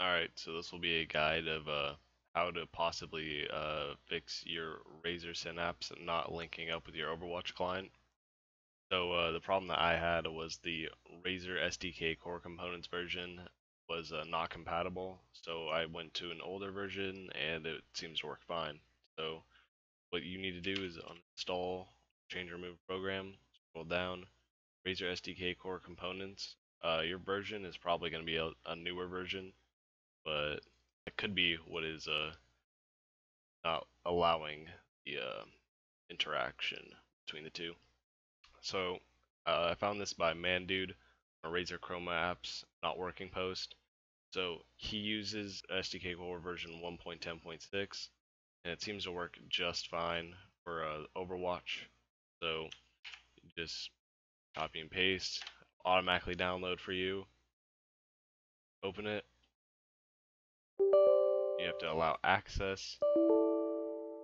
Alright, so this will be a guide of how to possibly fix your Razer Synapse not linking up with your Overwatch client. So the problem that I had was the Razer SDK Core Components version was not compatible. So I went to an older version and it seems to work fine. So what you need to do is uninstall, change or remove program, scroll down, Razer SDK Core Components. Your version is probably going to be a newer version, but that could be what is not allowing the interaction between the two. So I found this by Mandude on a Razer Chroma apps not working post. So he uses SDK Core version 1.10.6, and it seems to work just fine for Overwatch. So just copy and paste, automatically download for you. Open it. You have to allow access.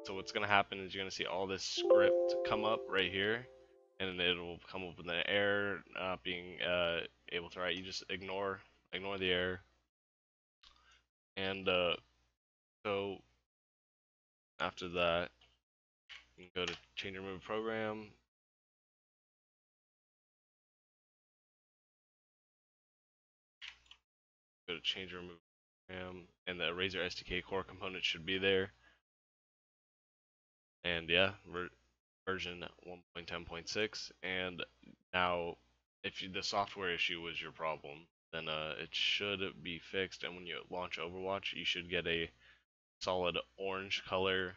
So what's going to happen is you're going to see all this script come up right here, and it will come up with an error not being able to write. You just ignore the error, and so after that you can go to change and remove program. Go to change and remove program, and the Razer SDK Core component should be there. And yeah, version 1.10.6, and now if the software issue was your problem, then it should be fixed, and when you launch Overwatch you should get a solid orange color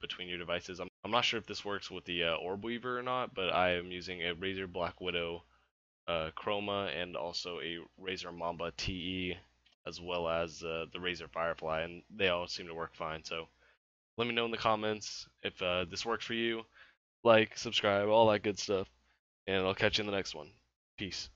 between your devices. I'm not sure if this works with the Orb Weaver or not, but I am using a Razer Black Widow Chroma and also a Razer Mamba TE, as well as the Razer Firefly, and they all seem to work fine. So let me know in the comments if this works for you. Like, subscribe, all that good stuff. And I'll catch you in the next one. Peace.